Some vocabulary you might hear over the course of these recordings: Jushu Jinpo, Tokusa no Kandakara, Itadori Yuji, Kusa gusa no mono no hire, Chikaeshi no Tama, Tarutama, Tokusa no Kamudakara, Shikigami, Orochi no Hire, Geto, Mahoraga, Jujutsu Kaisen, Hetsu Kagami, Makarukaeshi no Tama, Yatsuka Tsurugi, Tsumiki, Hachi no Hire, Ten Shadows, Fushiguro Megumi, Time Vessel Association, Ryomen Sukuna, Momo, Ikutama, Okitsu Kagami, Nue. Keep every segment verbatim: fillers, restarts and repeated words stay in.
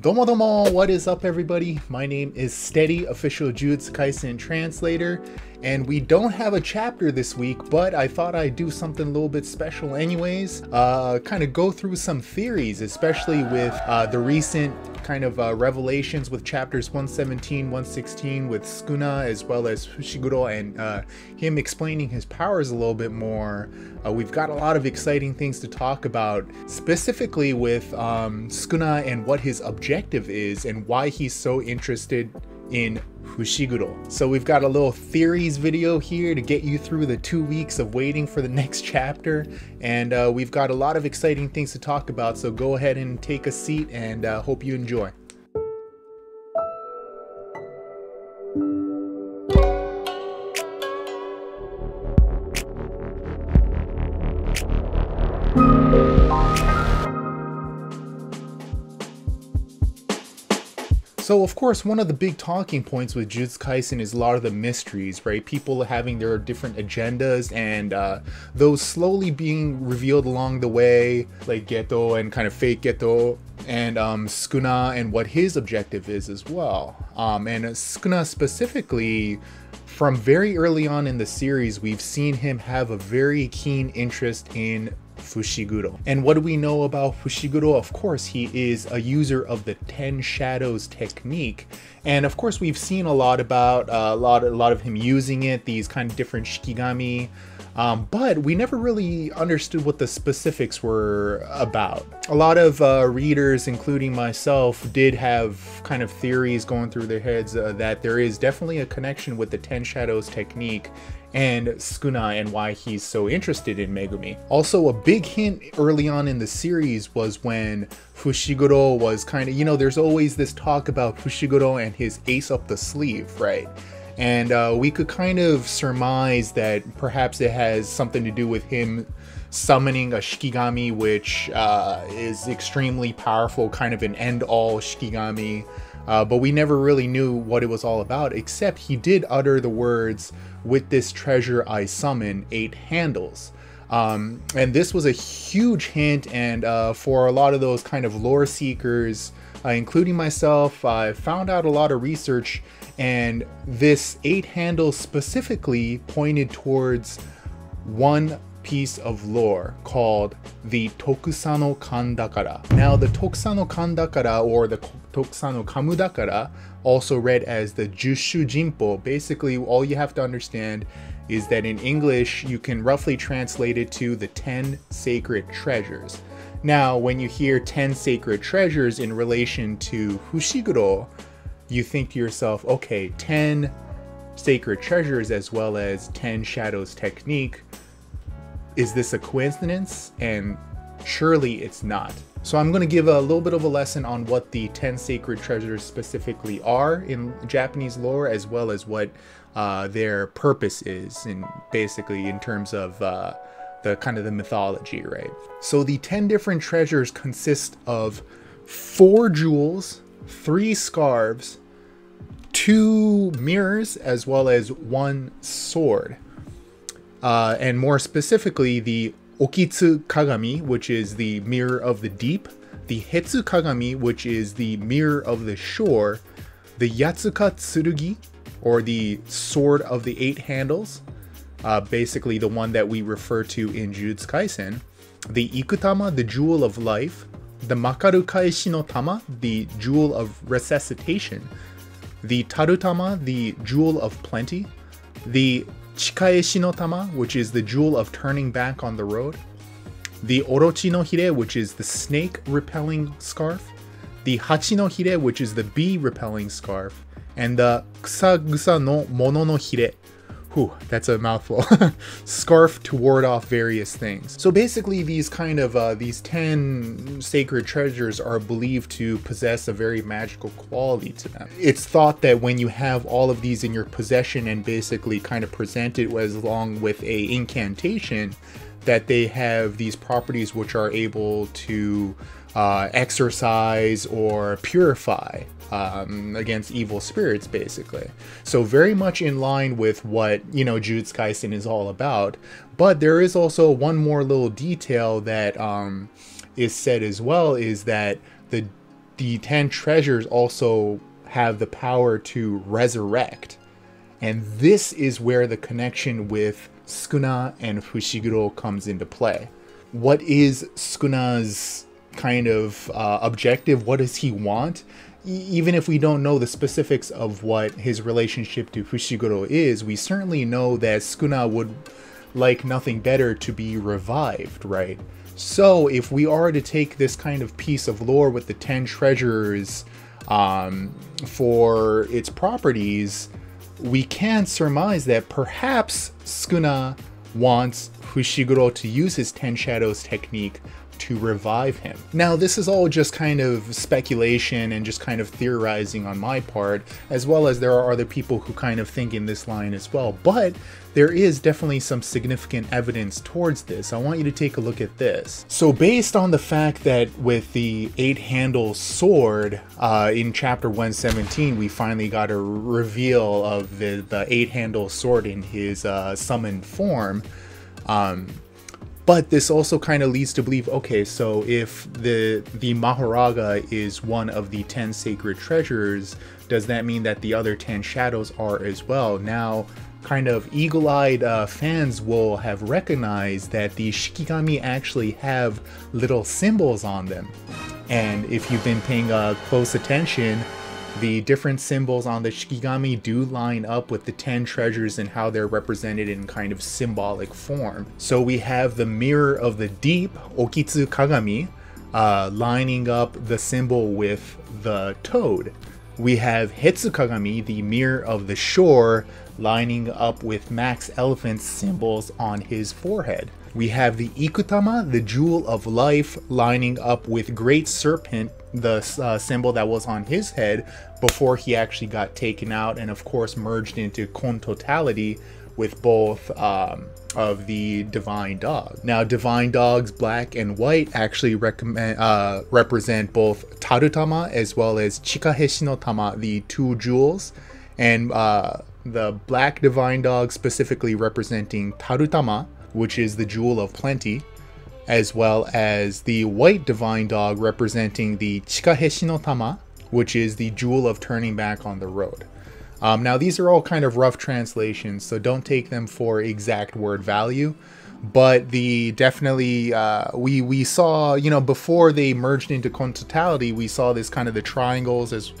Domo domo, what is up everybody? My name is Steady, official Jujutsu Kaisen translator, and we don't have a chapter this week, but I thought I'd do something a little bit special anyways. Uh, kind of go through some theories, especially with uh, the recent kind of uh, revelations with chapters one seventeen, one sixteen with Sukuna, as well as Fushiguro and uh, him explaining his powers a little bit more. Uh, we've got a lot of exciting things to talk about, specifically with um, Sukuna and what his objective is and why he's so interested in Fushiguro. So we've got a little theories video here to get you through the two weeks of waiting for the next chapter, and uh, we've got a lot of exciting things to talk about, so go ahead and take a seat and uh, hope you enjoy. So of course, one of the big talking points with Jujutsu Kaisen is a lot of the mysteries, right? People having their different agendas and uh, those slowly being revealed along the way, like Geto and kind of fake Geto and um, Sukuna and what his objective is as well. Um, and Sukuna specifically, from very early on in the series, we've seen him have a very keen interest in Fushiguro. And what do we know about Fushiguro? Of course, he is a user of the Ten Shadows technique, and of course we've seen a lot about uh, a lot a lot of him using it, these kind of different Shikigami, um, but we never really understood what the specifics were about. A lot of uh, readers, including myself, did have kind of theories going through their heads uh, that there is definitely a connection with the Ten Shadows technique and Sukuna and why he's so interested in Megumi. Also, a big hint early on in the series was when Fushiguro was kind of, you know, there's always this talk about Fushiguro and his ace up the sleeve, right? And uh, we could kind of surmise that perhaps it has something to do with him summoning a Shikigami, which uh, is extremely powerful, kind of an end-all Shikigami. Uh, but we never really knew what it was all about, except he did utter the words, "With this treasure I summon eight handles." Um, and this was a huge hint, and uh, for a lot of those kind of lore seekers, uh, including myself, I found out a lot of research, and this eight handles specifically pointed towards one piece of lore called the Tokusa no Kandakara. Now, the Tokusa no Kandakara, or the Tokusa no Kamudakara, also read as the Jushu Jinpo, basically all you have to understand is that in English you can roughly translate it to the ten sacred treasures. Now, when you hear ten sacred treasures in relation to Fushiguro, you think to yourself, okay, ten sacred treasures as well as ten shadows technique. Is this a coincidence? And surely it's not. So I'm going to give a little bit of a lesson on what the ten sacred treasures specifically are in Japanese lore, as well as what uh, their purpose is, in basically in terms of uh, the kind of the mythology, right? So the ten different treasures consist of four jewels, three scarves, two mirrors, as well as one sword. Uh, and more specifically, the Okitsu Kagami, which is the mirror of the deep, the Hetsu Kagami, which is the mirror of the shore, the Yatsuka Tsurugi, or the sword of the eight handles, uh, basically the one that we refer to in Jujutsu Kaisen, the Ikutama, the jewel of life, the Makarukaeshi no Tama, the jewel of resuscitation, the Tarutama, the jewel of plenty, the Chikaeshi no Tama, which is the jewel of turning back on the road, the Orochi no Hire, which is the snake repelling scarf, the Hachi no Hire, which is the bee repelling scarf, and the Kusa gusa no mono no hire. Whew, that's a mouthful. Scarf to ward off various things. So basically, these kind of uh, these ten sacred treasures are believed to possess a very magical quality to them. It's thought that when you have all of these in your possession and basically kind of present it as along with a incantation, that they have these properties which are able to uh, exorcise or purify um, against evil spirits, basically. So very much in line with what, you know, Jujutsu Kaisen is all about. But there is also one more little detail that um, is said as well, is that the the ten treasures also have the power to resurrect. And this is where the connection with Sukuna and Fushiguro comes into play. What is Sukuna's kind of uh, objective? What does he want? E even if we don't know the specifics of what his relationship to Fushiguro is, we certainly know that Sukuna would like nothing better to be revived, right? So if we are to take this kind of piece of lore with the ten treasures um, for its properties, we can surmise that perhaps Sukuna wants Fushiguro to use his Ten Shadows technique to revive him. Now, this is all just kind of speculation and just kind of theorizing on my part, as well as there are other people who kind of think in this line as well, but there is definitely some significant evidence towards this. I want you to take a look at this. So based on the fact that with the eight-handle sword, uh, in chapter one seventeen, we finally got a reveal of the, the eight-handle sword in his uh, summoned form, um, but this also kind of leads to believe, okay, so if the the Mahoraga is one of the ten sacred treasures, does that mean that the other ten shadows are as well? Now, kind of eagle-eyed uh, fans will have recognized that the Shikigami actually have little symbols on them. And if you've been paying uh, close attention, the different symbols on the Shikigami do line up with the ten treasures and how they're represented in kind of symbolic form. So we have the Mirror of the Deep, Okitsu Kagami, uh, lining up the symbol with the toad. We have Hetsu Kagami, the Mirror of the Shore, lining up with Max Elephant's symbols on his forehead. We have the Ikutama, the Jewel of Life, lining up with Great Serpent, the uh, symbol that was on his head before he actually got taken out, and of course merged into Kontotality with both um, of the Divine Dog. Now, Divine Dogs black and white actually recommend, uh, represent both Tarutama as well as Chikaeshi no Tama, the two jewels, and uh, the black Divine Dog specifically representing Tarutama, which is the Jewel of Plenty, as well as the white Divine Dog representing the Chikaeshi no Tama, which is the Jewel of Turning Back on the Road. Um, now, these are all kind of rough translations, so don't take them for exact word value, but the definitely, uh, we, we saw, you know, before they merged into Kontotality, we saw this kind of the triangles as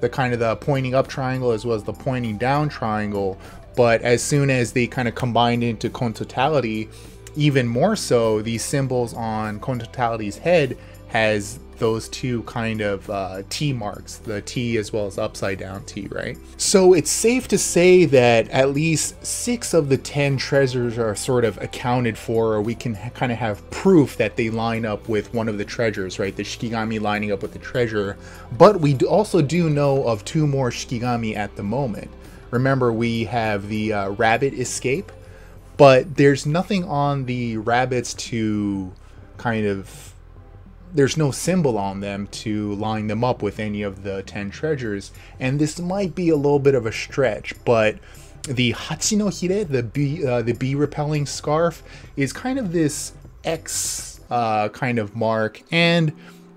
the kind of the pointing up triangle as well as the pointing down triangle. But as soon as they kind of combined into Kontotality, even more so, the symbols on Kontotality's head has those two kind of uh, T marks, the T as well as upside down T, right? So it's safe to say that at least six of the ten treasures are sort of accounted for, or we can kind of have proof that they line up with one of the treasures, right? The Shikigami lining up with the treasure. But we also do know of two more Shikigami at the moment. Remember, we have the uh, rabbit escape, but there's nothing on the rabbits to kind of, there's no symbol on them to line them up with any of the ten treasures. And this might be a little bit of a stretch, but the Hachi no Hire, the bee, uh, the bee repelling scarf, is kind of this X uh, kind of mark. And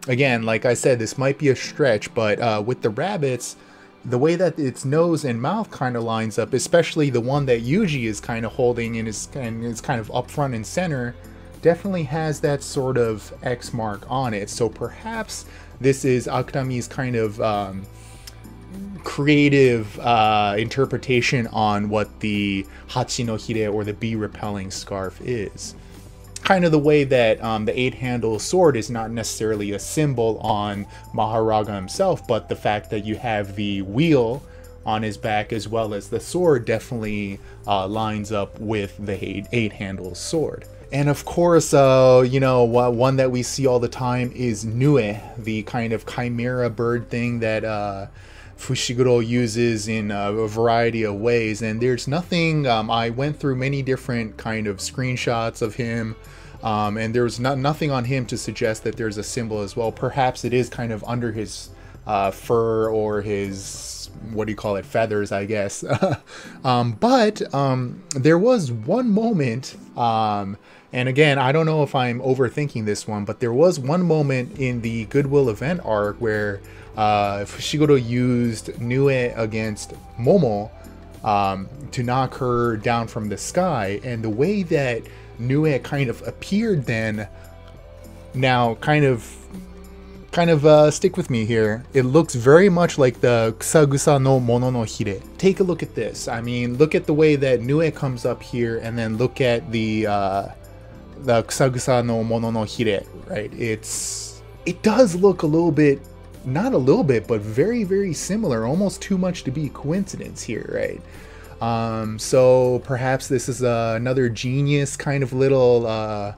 again, like I said, this might be a stretch, but uh, with the rabbits, the way that its nose and mouth kind of lines up, especially the one that Yuji is kind of holding and is, and is kind of up front and center, definitely has that sort of X mark on it. So perhaps this is Akutami's kind of um, creative uh, interpretation on what the Hachi no Hire, or the bee-repelling scarf, is. Kind of the way that um, the eight-handle sword is not necessarily a symbol on Mahoraga himself, but the fact that you have the wheel on his back as well as the sword definitely uh, lines up with the eight-handle sword. And of course, uh, you know, one that we see all the time is Nue, the kind of chimera bird thing that uh, Fushiguro uses in a variety of ways. And there's nothing, um, I went through many different kind of screenshots of him, um, and there was not, nothing on him to suggest that there's a symbol as well. Perhaps it is kind of under his uh, fur, or his, what do you call it, feathers, I guess. um, but um, there was one moment um, And again, I don't know if I'm overthinking this one, but there was one moment in the Goodwill Event arc where uh, Fushiguro used Nue against Momo um, to knock her down from the sky. And the way that Nue kind of appeared then, now kind of, kind of uh, stick with me here. It looks very much like the Kusa gusa no mono no hire. Take a look at this. I mean, look at the way that Nue comes up here, and then look at the... Uh, the Kusagusa no mono no hire, right? It's, it does look a little bit, not a little bit, but very, very similar, almost too much to be coincidence here, right? Um, so perhaps this is uh, another genius kind of little uh,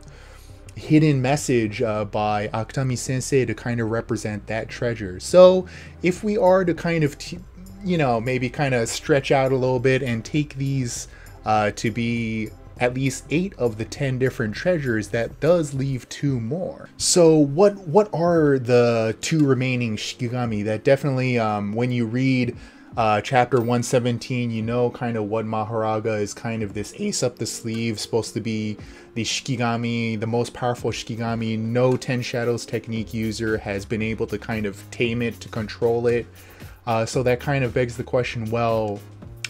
hidden message uh, by Akutami sensei to kind of represent that treasure. So if we are to kind of, t you know, maybe kind of stretch out a little bit and take these uh, to be at least eight of the ten different treasures, that does leave two more. So what what are the two remaining Shikigami? That definitely, um, when you read uh, chapter one seventeen, you know kind of what Mahoraga is, kind of this ace up the sleeve, supposed to be the Shikigami, the most powerful Shikigami. No Ten Shadows technique user has been able to kind of tame it, to control it. Uh, so that kind of begs the question, well,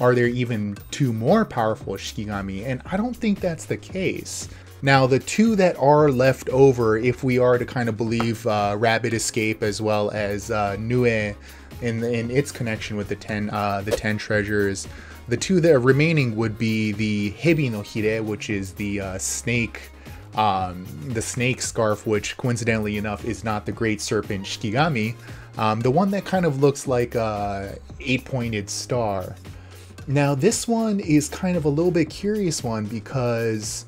are there even two more powerful Shikigami? And I don't think that's the case. Now, the two that are left over, if we are to kind of believe uh, Rabbit Escape as well as uh, Nue in, in its connection with the ten, uh, the ten treasures, the two that are remaining would be the Hebi no Hire, which is the uh, snake, um, the snake scarf, which coincidentally enough is not the Great Serpent Shikigami, um, the one that kind of looks like a eight-pointed star. Now, this one is kind of a little bit curious one because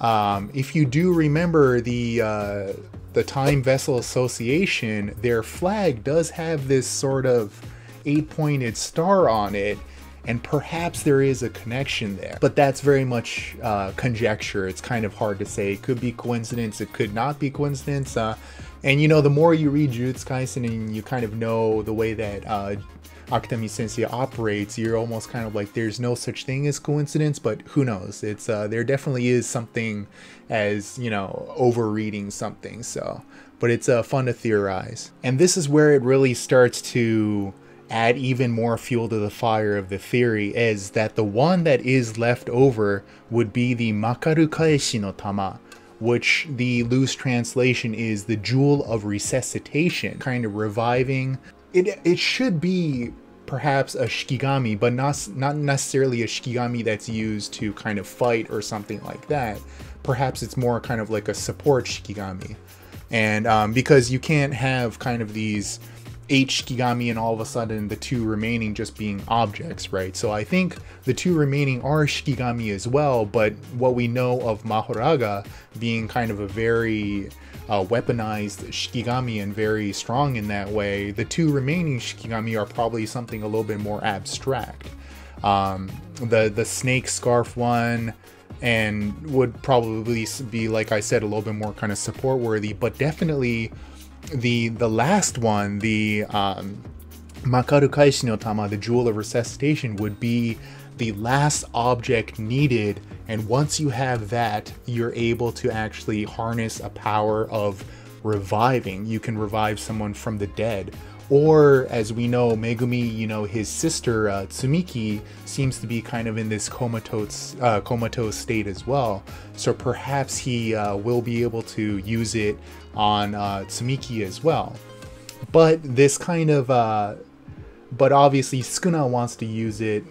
um, if you do remember the uh, the Time Vessel Association, their flag does have this sort of eight-pointed star on it, and perhaps there is a connection there. But that's very much uh, conjecture. It's kind of hard to say. It could be coincidence. It could not be coincidence. Uh, and, you know, the more you read Jujutsu Kaisen and you kind of know the way that... Uh, Akutami sensei operates, you're almost kind of like, there's no such thing as coincidence, but who knows? It's uh, there definitely is something, as you know, overreading something. So, but it's uh, fun to theorize, and this is where it really starts to add even more fuel to the fire of the theory, is that the one that is left over would be the Makarukaeshi no Tama, which the loose translation is the jewel of resuscitation, kind of reviving. It, it should be perhaps a Shikigami, but not, not necessarily a Shikigami that's used to kind of fight or something like that. Perhaps it's more kind of like a support Shikigami. And um, because you can't have kind of these eight Shikigami and all of a sudden the two remaining just being objects, right? So I think the two remaining are Shikigami as well, but what we know of Mahoraga being kind of a very uh, weaponized Shikigami and very strong in that way, the two remaining Shikigami are probably something a little bit more abstract. Um, the, the snake scarf one, and would probably be, like I said, a little bit more kind of support worthy, but definitely the the last one, the um, Makarukaeshi no Tama, the jewel of resuscitation, would be the last object needed, and once you have that, you're able to actually harness a power of reviving. You can revive someone from the dead, or as we know, Megumi, you know, his sister uh, Tsumiki seems to be kind of in this comatose uh, comatose state as well. So perhaps he uh, will be able to use it on uh, Tsumiki as well. But this kind of, uh, but obviously Sukuna wants to use it.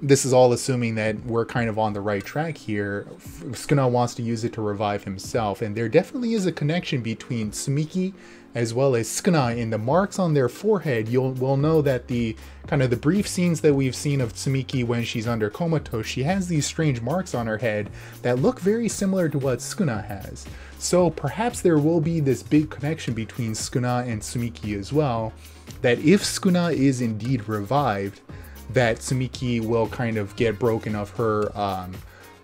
This is all assuming that we're kind of on the right track here. Sukuna wants to use it to revive himself, and there definitely is a connection between Tsumiki as well as Sukuna. In the marks on their forehead, you'll will know that the kind of the brief scenes that we've seen of Tsumiki when she's under comatose, she has these strange marks on her head that look very similar to what Sukuna has. So perhaps there will be this big connection between Sukuna and Tsumiki as well, that if Sukuna is indeed revived, that Tsumiki will kind of get broken of her um,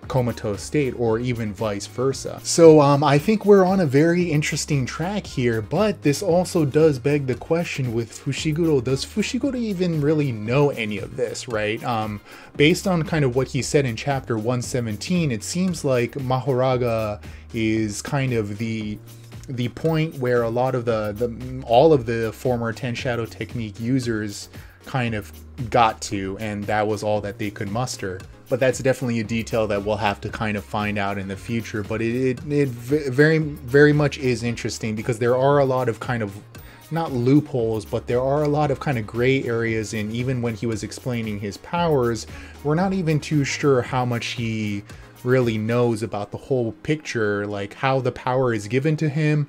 comatose state, or even vice versa. So um, I think we're on a very interesting track here, but this also does beg the question with Fushiguro, does Fushiguro even really know any of this, right? Um, based on kind of what he said in chapter one seventeen, it seems like Mahoraga is kind of the the point where a lot of the, the all of the former Ten Shadow technique users kind of got to, and that was all that they could muster. But that's definitely a detail that we'll have to kind of find out in the future. But it, it, it very, very much is interesting, because there are a lot of kind of, not loopholes, but there are a lot of kind of gray areas. And even when he was explaining his powers, we're not even too sure how much he really knows about the whole picture, like how the power is given to him.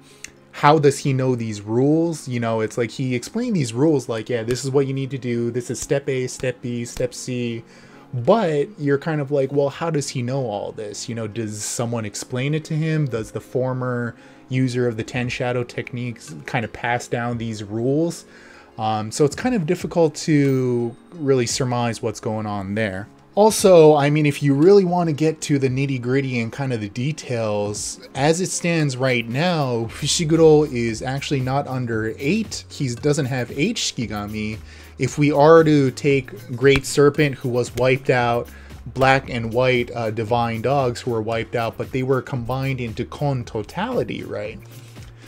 How does he know these rules? You know, it's like he explained these rules like, yeah, this is what you need to do. This is step A, step B, step C. But you're kind of like, well, how does he know all this? You know, does someone explain it to him? Does the former user of the Ten Shadow techniques kind of pass down these rules? Um, so it's kind of difficult to really surmise what's going on there. Also, I mean, if you really want to get to the nitty-gritty and kind of the details, as it stands right now, Fushiguro is actually not under eight. He doesn't have eight Shikigami. If we are to take Great Serpent, who was wiped out, Black and White uh, Divine Dogs, who were wiped out, but they were combined into Kontotality, right?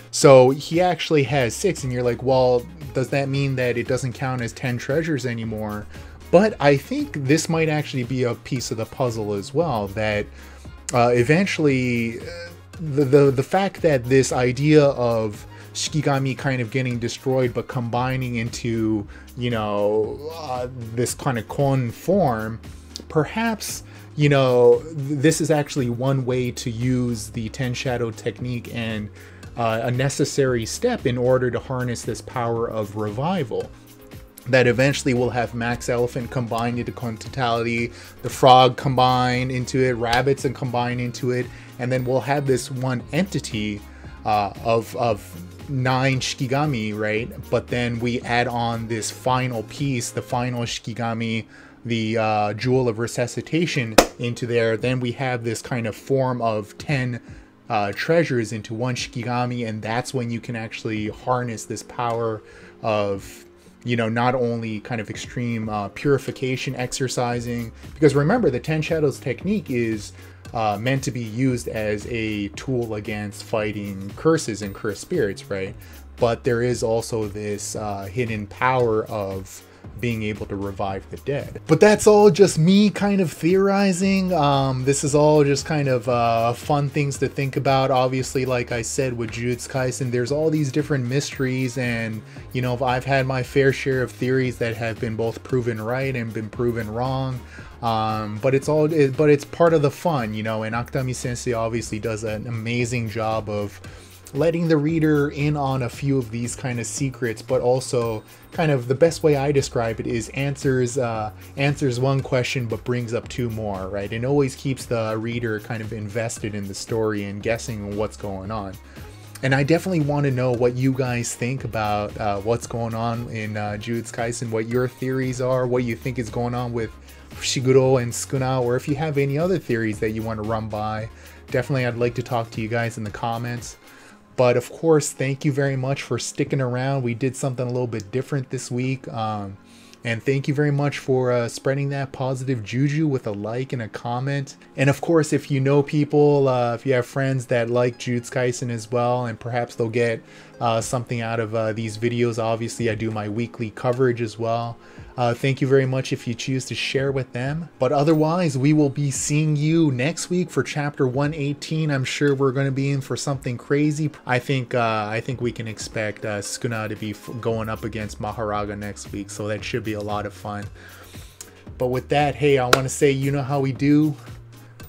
So he actually has six, and you're like, well, does that mean that it doesn't count as ten treasures anymore? But I think this might actually be a piece of the puzzle as well, that uh, eventually the, the, the fact that this idea of Shikigami kind of getting destroyed but combining into, you know, uh, this kind of kon form, perhaps, you know, th this is actually one way to use the Ten Shadow technique, and uh, a necessary step in order to harness this power of revival. That eventually will have Max Elephant combined into Kontotality, the frog combined into it, rabbits and combined into it, and then we'll have this one entity uh, of, of nine Shikigami, right? But then we add on this final piece, the final Shikigami, the uh, Jewel of Resuscitation into there. Then we have this kind of form of ten uh, treasures into one Shikigami, and that's when you can actually harness this power of, you know, not only kind of extreme uh, purification exercising, because remember, the Ten Shadows technique is uh, meant to be used as a tool against fighting curses and cursed spirits, right? But there is also this uh, hidden power of being able to revive the dead. But that's all just me kind of theorizing. Um, this is all just kind of uh, fun things to think about. Obviously, like I said, with Jujutsu Kaisen, there's all these different mysteries, and, you know, I've had my fair share of theories that have been both proven right and been proven wrong. Um, but it's all, it, but it's part of the fun, you know, and Akutami Sensei obviously does an amazing job of letting the reader in on a few of these kind of secrets, but also kind of the best way I describe it is answers uh, answers one question but brings up two more, right? And always keeps the reader kind of invested in the story and guessing what's going on. And I definitely want to know what you guys think about uh, what's going on in uh, Jujutsu Kaisen, what your theories are, what you think is going on with Fushiguro and Sukuna, or if you have any other theories that you want to run by. Definitely, I'd like to talk to you guys in the comments. But of course, thank you very much for sticking around. We did something a little bit different this week. Um, and thank you very much for uh, spreading that positive juju with a like and a comment. And of course, if you know people, uh, if you have friends that like Jujutsu Kaisen as well, and perhaps they'll get uh, something out of uh, these videos. Obviously, I do my weekly coverage as well. Uh, thank you very much if you choose to share with them. But otherwise, we will be seeing you next week for chapter one eighteen. I'm sure we're going to be in for something crazy. I think uh, I think we can expect uh, Sukuna to be f going up against Mahoraga next week, so that should be a lot of fun. But with that, hey, I want to say, you know how we do.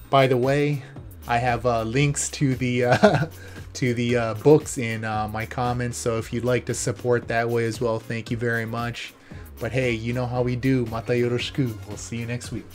By the way, I have uh, links to the uh, to the uh, books in uh, my comments, so if you'd like to support that way as well, thank you very much. But hey, you know how we do. Mata yoroshiku. We'll see you next week.